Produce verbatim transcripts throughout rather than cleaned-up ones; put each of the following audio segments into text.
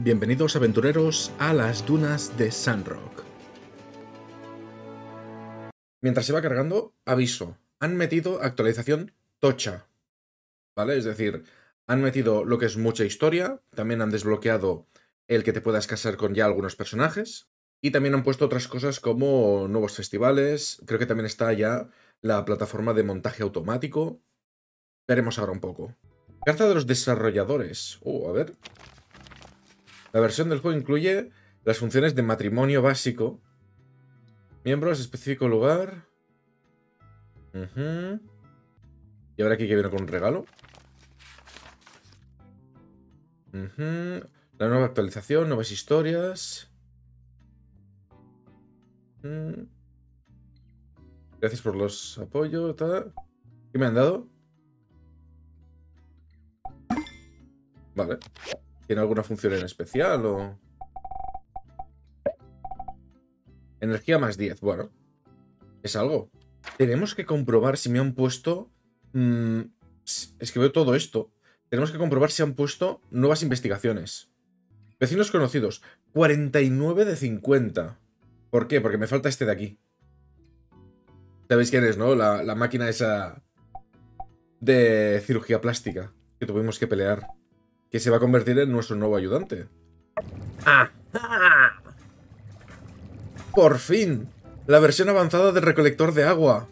Bienvenidos aventureros a las dunas de Sunrock. Mientras se va cargando, aviso. Han metido actualización tocha, ¿vale? Es decir, han metido lo que es mucha historia, también han desbloqueado el que te puedas casar con ya algunos personajes, y también han puesto otras cosas como nuevos festivales, creo que también está ya la plataforma de montaje automático. Veremos ahora un poco. Carta de los desarrolladores. Uh, a ver... La versión del juego incluye las funciones de matrimonio básico, miembros, específico lugar... Uh-huh. Y ahora aquí que viene con un regalo. Uh-huh. La nueva actualización, nuevas historias... Uh-huh. Gracias por los apoyos, tal... ¿Qué me han dado? Vale... ¿Tiene alguna función en especial o...? Energía más diez, bueno. Es algo. Tenemos que comprobar si me han puesto... Mmm, es que veo todo esto. Tenemos que comprobar si han puesto nuevas investigaciones. Vecinos conocidos. cuarenta y nueve de cincuenta. ¿Por qué? Porque me falta este de aquí. ¿Sabéis quién es, no? La, la máquina esa... de cirugía plástica. Que tuvimos que pelear. Que se va a convertir en nuestro nuevo ayudante. ¡Ah! ¡Ah! ¡Por fin! La versión avanzada del recolector de agua.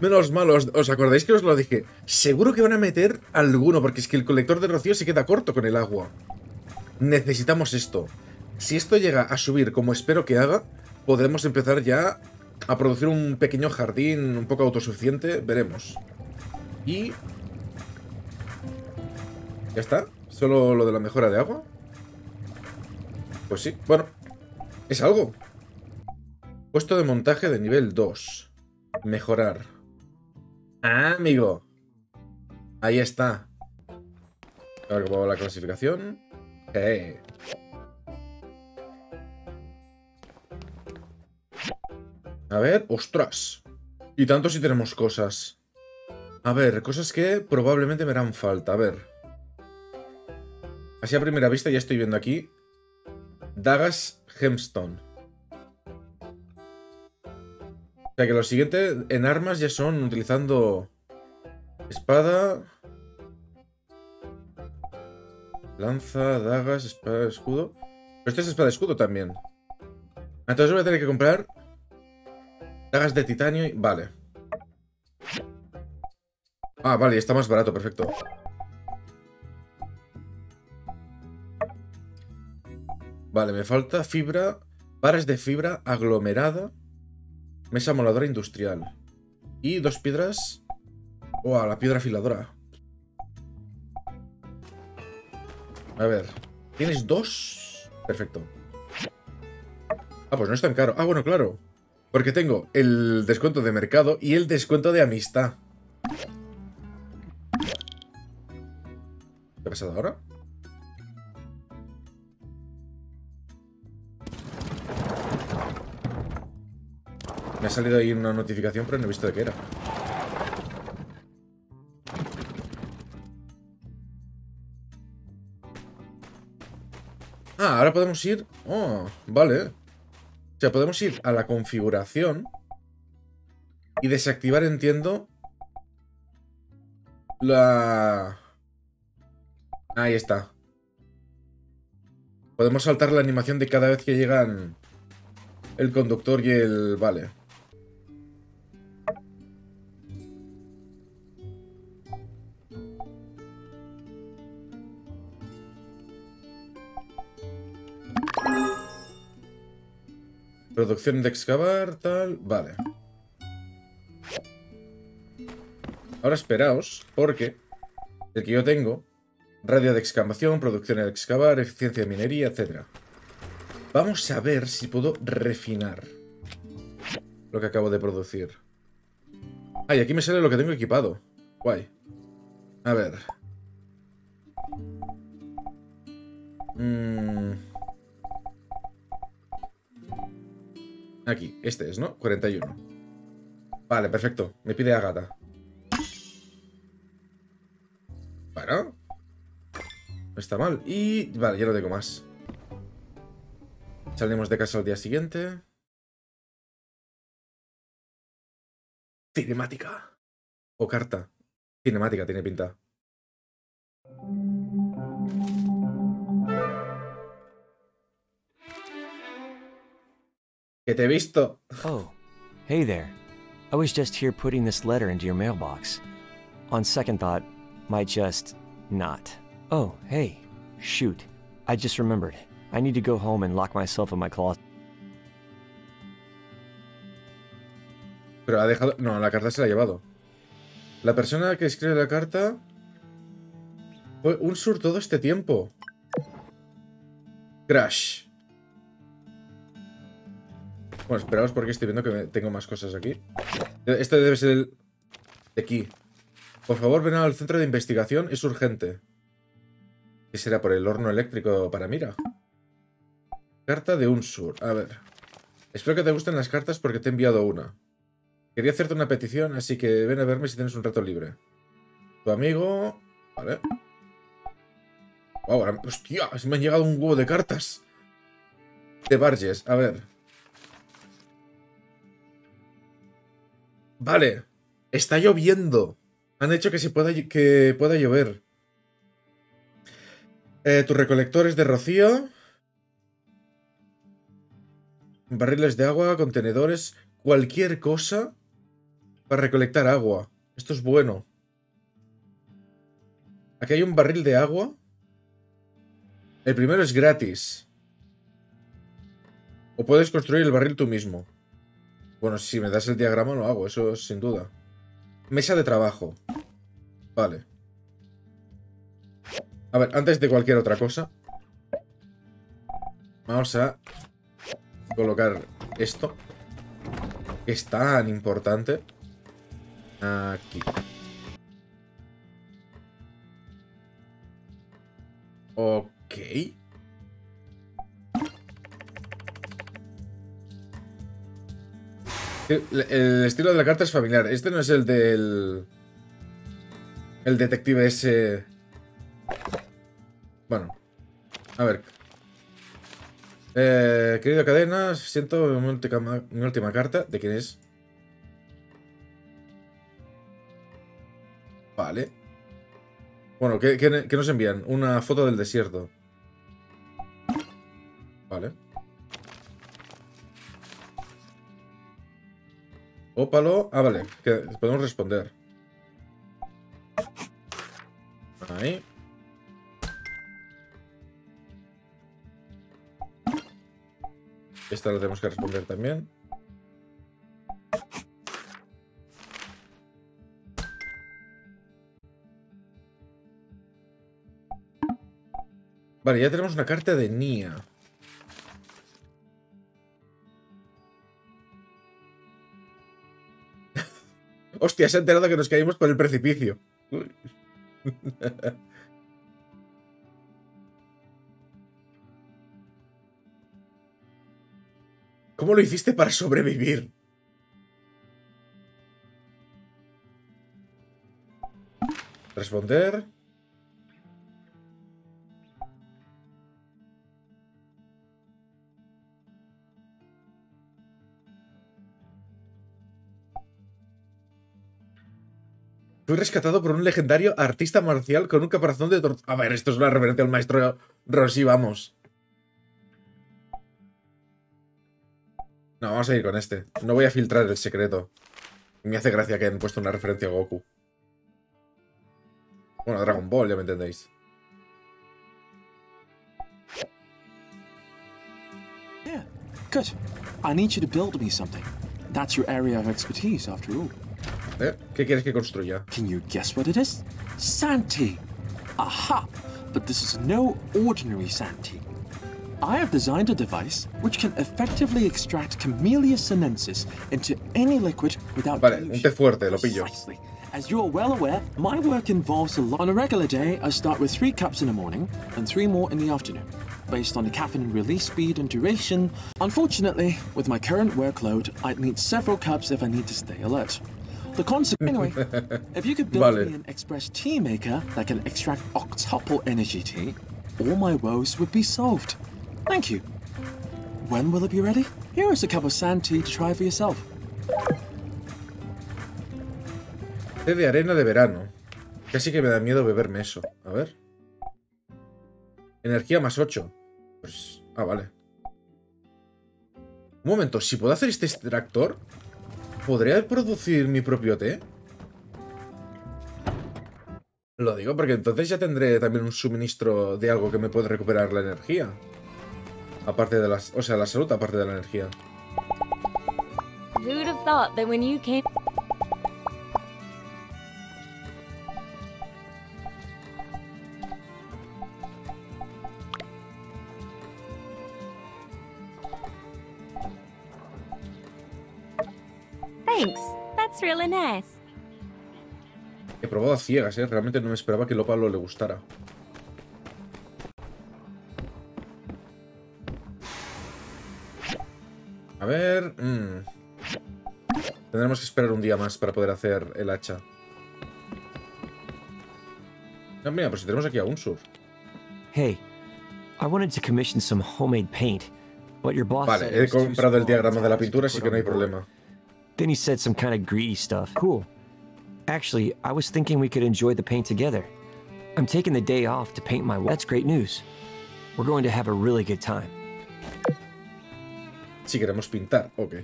Menos mal, ¿os, os acordáis que os lo dije? Seguro que van a meter alguno, porque es que el colector de rocío se queda corto con el agua. Necesitamos esto. Si esto llega a subir como espero que haga, podremos empezar ya a producir un pequeño jardín un poco autosuficiente. Veremos. Y... ¿Ya está? ¿Solo lo de la mejora de agua? Pues sí, bueno, es algo. Puesto de montaje de nivel dos. Mejorar. ¡Ah, amigo! Ahí está. A ver cómo va la clasificación. ¡Eh! A ver, ¡ostras! Y tanto si tenemos cosas. A ver, cosas que probablemente me harán falta. A ver. Así a primera vista ya estoy viendo aquí dagas gemstone. O sea que lo siguiente en armas ya son utilizando espada, lanza, dagas, espada, escudo. Pero esto es espada, escudo también. Entonces voy a tener que comprar dagas de titanio y... Vale. Ah, vale, está más barato, perfecto. Vale, me falta fibra, varas de fibra aglomerada, mesa moladora industrial y dos piedras. ¡Oh, la piedra afiladora! A ver, ¿tienes dos? Perfecto. Ah, pues no es tan caro. Ah, bueno, claro. Porque tengo el descuento de mercado y el descuento de amistad. ¿Qué ha pasado ahora? Me ha salido ahí una notificación, pero no he visto de qué era. Ah, ahora podemos ir... Oh, vale. O sea, podemos ir a la configuración y desactivar, entiendo, la... Ahí está. Podemos saltar la animación de cada vez que llegan el conductor y el... Vale. Producción de excavar, tal... Vale. Ahora esperaos, porque el que yo tengo, radio de excavación, producción de excavar, eficiencia de minería, etcétera. Vamos a ver si puedo refinar lo que acabo de producir. Ah, y aquí me sale lo que tengo equipado. Guay. A ver. Mmm... Aquí, este es, ¿no? cuarenta y uno. Vale, perfecto. Me pide Agata. Bueno. No está mal. Y vale, ya no tengo más. Salimos de casa al día siguiente. Cinemática. O carta. Cinemática tiene pinta. Que te he visto. Oh, hey there. I was just here putting this letter into your mailbox. On second thought, might just not. Oh, hey. Shoot. I just remembered. I need to go home and lock myself in my closet. Pero ha dejado... No, la carta se la ha llevado. La persona que escribe la carta... Fue Unsuur todo este tiempo. Crash. Bueno, esperaos porque estoy viendo que tengo más cosas aquí. Este debe ser el... De aquí. Por favor, ven al centro de investigación. Es urgente. ¿Qué será por el horno eléctrico para Mira? Carta de Unsuur. A ver. Espero que te gusten las cartas porque te he enviado una. Quería hacerte una petición, así que ven a verme si tienes un rato libre. Tu amigo... Vale. Wow, ahora... ¡Hostia! Me han llegado un huevo de cartas. De Barges. A ver. Vale. Está lloviendo. Han hecho que se pueda, que pueda llover. Eh, tus recolectores de rocío. Barriles de agua, contenedores... Cualquier cosa para recolectar agua. Esto es bueno. Aquí hay un barril de agua. El primero es gratis. O puedes construir el barril tú mismo. Bueno, si me das el diagrama lo hago, eso sin duda. Mesa de trabajo. Vale. A ver, antes de cualquier otra cosa, vamos a colocar esto. Que es tan importante. Aquí. Ok. El, el estilo de la carta es familiar. Este no es el del... El detective ese... Bueno. A ver... Eh, querido Cadena, siento mi última, mi última carta. ¿De quién es? Vale. Bueno, ¿qué, qué, qué nos envían? Una foto del desierto. Vale. Ópalo. Ah, vale, que podemos responder. Ahí. Esta la tenemos que responder también. Vale, ya tenemos una carta de Nia. Hostia, se ha enterado que nos caímos por el precipicio. ¿Cómo lo hiciste para sobrevivir? Responder. Fui rescatado por un legendario artista marcial con un caparazón de tortuga. A ver, esto es una referencia al maestro Roshi, vamos. No, vamos a ir con este. No voy a filtrar el secreto. Me hace gracia que hayan puesto una referencia a Goku. Bueno, a Dragon Ball, ya me entendéis. Yeah, good. I need you to build me something. That's your area of expertise, after all. ¿Eh? ¿Qué quieres que construya? Can you guess what it is? Santi. Aha. But this is no ordinary Santi. I have designed a device which can effectively extract camellia sinensis into any liquid without vale, dilution. Vale, fuerte, lo pillo. Precisely. As you're well aware, my work involves a lot. On a regular day, I start with three cups in the morning and three more in the afternoon, based on the caffeine release speed and duration. Unfortunately, with my current workload, I'd need several cups if I need to stay alert. The concept, anyway, if you could build vale. me an express tea maker that can extract octuple energy tea, all my woes would be solved. Thank you. When will it be ready? Here is a cup of sand tea to try for yourself. Té de arena de verano. Casi que me da miedo beberme eso. A ver. Energía más ocho. Pues... Ah, vale. Un momento, si puedo hacer este extractor, ¿podría producir mi propio té? Lo digo porque entonces ya tendré también un suministro de algo que me puede recuperar la energía. Aparte de las... O sea, la salud aparte de la energía. Thanks. That's really nice. He probado a ciegas, ¿eh? Realmente no me esperaba que lo Pablo le gustara. A ver... Mmm. Tendremos que esperar un día más para poder hacer el hacha. No, mira, pues si tenemos aquí a Unsuur. Hey, I wanted to commission some homemade paint. But your boss vale, he comprado el diagrama de la pintura, así que no hay problema. Then he said some kind of greedy stuff. Cool. Actually, I was thinking we could enjoy the paint together. I'm taking the day off to paint my wall. That's great news. We're going to have a really good time. Si queremos pintar, ok.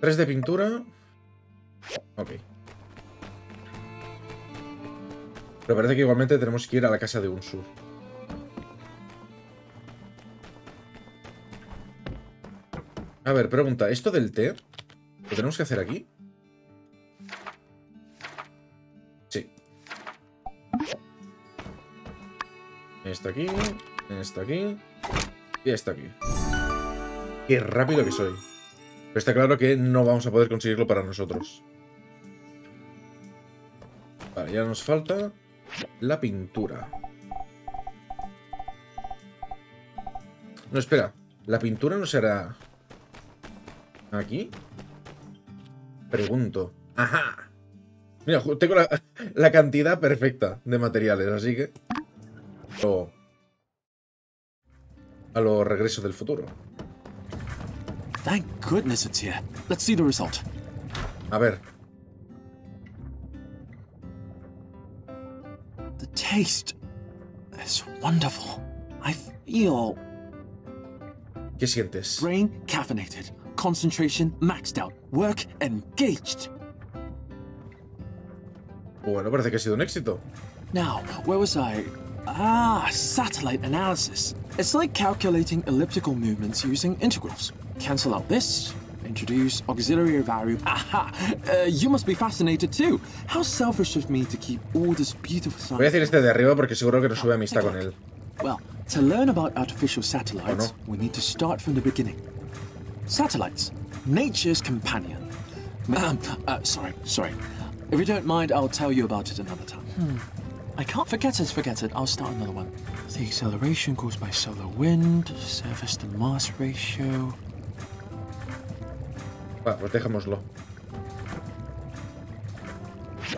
Tres de pintura. Ok. Pero parece que igualmente tenemos que ir a la casa de Unsuur. A ver, pregunta, ¿esto del té lo tenemos que hacer aquí? Sí. Esto aquí, esto aquí y esto aquí. Qué rápido que soy. Pero está claro que no vamos a poder conseguirlo para nosotros. Vale, ya nos falta la pintura. No, espera, la pintura no será... ¿Aquí? Pregunto. ¡Ajá! Mira, tengo la, la cantidad perfecta de materiales, así que... Oh. A los regresos del futuro. Thank goodness it's here. Let's see the result. A ver. The taste is wonderful. I feel... ¿Qué sientes? Brain caffeinated. Concentration maxed out. Work engaged. Bueno, parece que ha sido un éxito. Now, where was I? Ah, satellite analysis. It's like calculating elliptical movements using integrals. Cancel out this. Introduce auxiliary value. Aha! Uh, you must be fascinated too. How selfish of me to keep all this beautiful science. Voy a decir este de arriba porque seguro que no sube amistad con él. Well, to learn about artificial satellites, oh, no. we need to start from the beginning. Satellites, nature's companion. Um, uh, sorry, sorry. If you don't mind, I'll tell you about it another time. Hmm. I can't forget it, forget it. I'll start another one. The acceleration caused by solar wind, surface to mass ratio. Va, pues dejémoslo.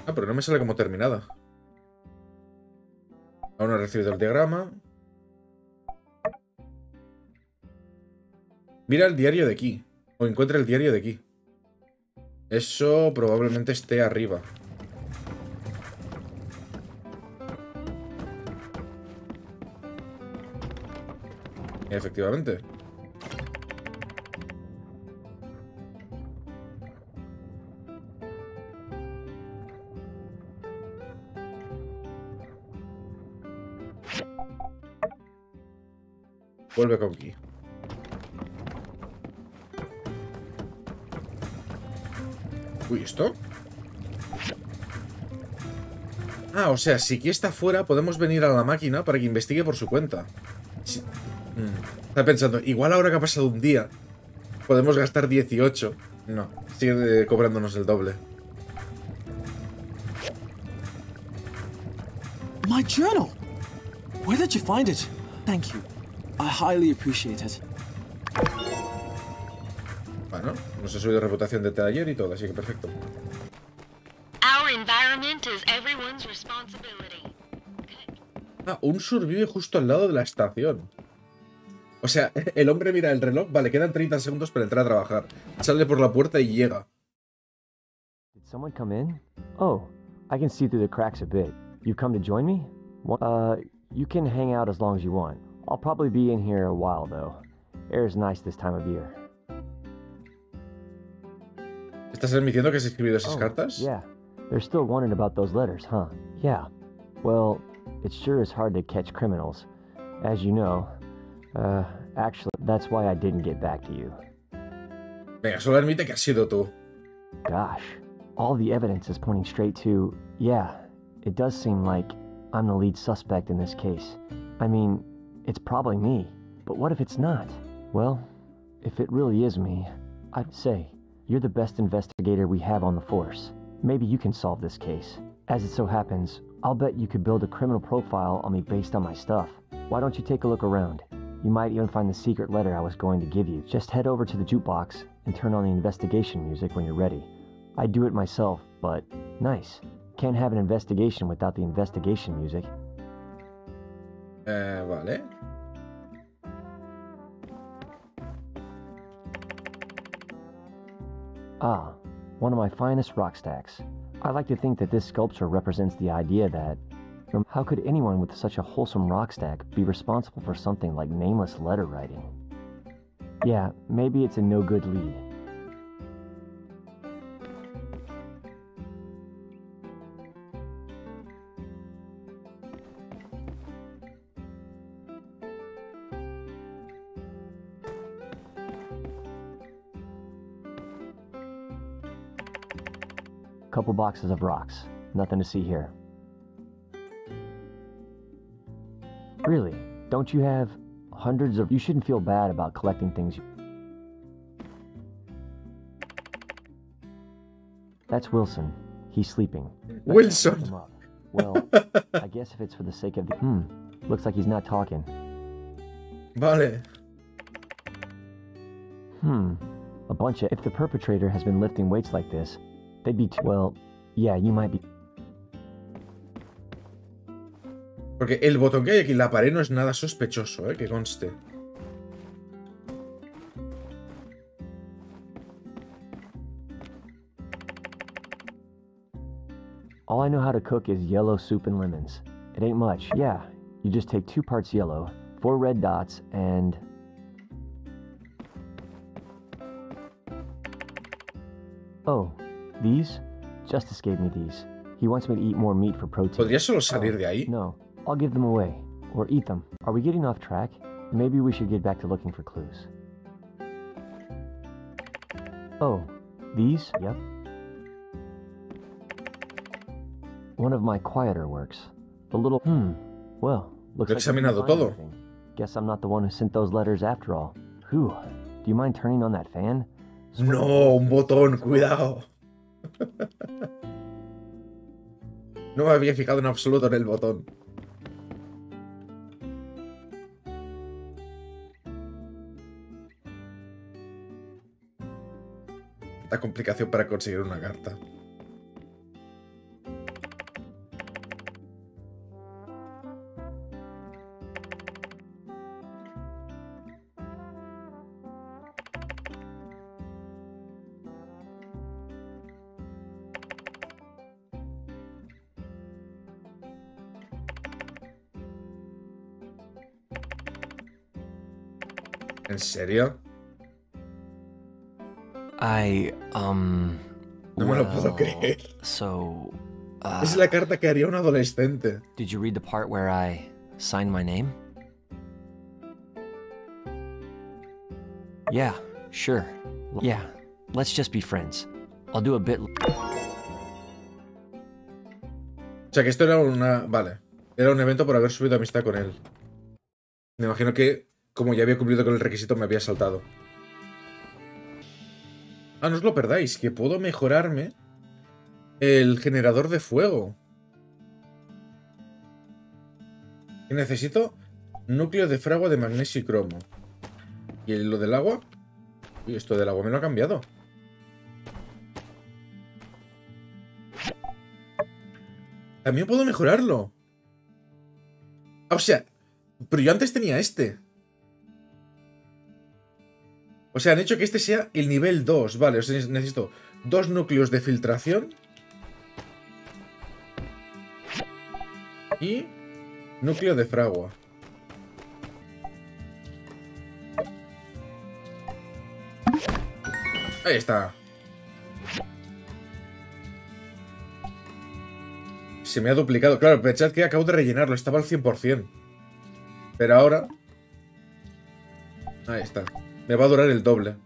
Ah, pero no me sale como terminada. Aún no he recibido el diagrama. Mira el diario de aquí. O encuentra el diario de aquí. Eso probablemente esté arriba. Efectivamente. Vuelve con aquí. Uy, ¿esto? Ah, o sea, si aquí está fuera, podemos venir a la máquina para que investigue por su cuenta. Sí. Mm. Está pensando, igual ahora que ha pasado un día, podemos gastar dieciocho. No, sigue eh, cobrándonos el doble. My journal. Where did you find it? Thank you. I highly appreciate it. Bueno, nos ha subido reputación de taller y todo, así que perfecto. Our environment is everyone's responsibility. Ah, Unsuur vive justo al lado de la estación. O sea, el hombre mira el reloj. Vale, quedan treinta segundos para entrar a trabajar. Sale por la puerta y llega. ¿Alguien ha entrado? Oh, puedo ver por los cracks un poco. ¿Has venido a unirme? Puedes hang out as long as you want. I'll probably be in here a while though. Air is nice this time of year. ¿Estás admitiendo que has escribido esas cartas? Oh, yeah. They're still wondering about those letters, huh? Yeah. Well, it sure is hard to catch criminals, as you know. Uh, actually, that's why I didn't get back to you. Venga, solo admite que has sido tú. Gosh, all the evidence is pointing straight to. Yeah, it does seem like I'm the lead suspect in this case. I mean, it's probably me. But what if it's not? Well, if it really is me, I'd say you're the best investigator we have on the force. Maybe you can solve this case. As it so happens, I'll bet you could build a criminal profile on me based on my stuff. Why don't you take a look around? You might even find the secret letter I was going to give you. Just head over to the jukebox and turn on the investigation music when you're ready. I'd do it myself, but nice. Can't have an investigation without the investigation music. Eh, vale. Ah, one of my finest rock stacks. I like to think that this sculpture represents the idea that how could anyone with such a wholesome rock stack be responsible for something like nameless letter writing? Yeah, maybe it's a no-good lead. Couple boxes of rocks. Nothing to see here. Really? Don't you have hundreds of... You shouldn't feel bad about collecting things. That's Wilson. He's sleeping. Wilson! Well, I guess if it's for the sake of the... Hmm. Looks like he's not talking. Vale. Hmm. A bunch of... If the perpetrator has been lifting weights like this, they'd be... Too... Well, yeah, you might be... Porque el botón que hay aquí en la pared no es nada sospechoso, eh, que conste. All I know how to cook is yellow soup and lemons. It ain't much. Yeah, you just take two parts yellow, four red dots, and... Oh, these? Justice gave me these. He wants me to eat more meat for protein. ¿Podría solo salir de ahí? No. I'll give them away, or eat them. Are we getting off track? Maybe we should get back to looking for clues. Oh, these? Yep. One of my quieter works. A little... Hmm. Well, looks like... Examinado todo. Guess I'm not the one who sent those letters after all. Whew. Do you mind turning on that fan? No, un botón, cuidado. No me había fijado en absoluto en el botón. La complicación para conseguir una carta. ¿En serio? I, um, no me lo puedo creer. So, uh, es la carta que haría un adolescente. Did you read the part where I signed my name? Yeah, sure. Yeah, let's just be friends. I'll do a bit. O sea que esto era una, vale, era un evento por haber subido amistad con él. Me imagino que como ya había cumplido con el requisito me había saltado. Ah, no os lo perdáis, que puedo mejorarme el generador de fuego. Y necesito núcleo de fragua de magnesio y cromo. ¿Y lo del agua? Uy, esto del agua me lo ha cambiado. También puedo mejorarlo. O sea, pero yo antes tenía este. O sea, han hecho que este sea el nivel dos. Vale, o sea, necesito dos núcleos de filtración. Y núcleo de fragua. Ahí está. Se me ha duplicado. Claro, pensad que acabo de rellenarlo. Estaba al cien por cien. Pero ahora... Ahí está. Me va a durar el doble.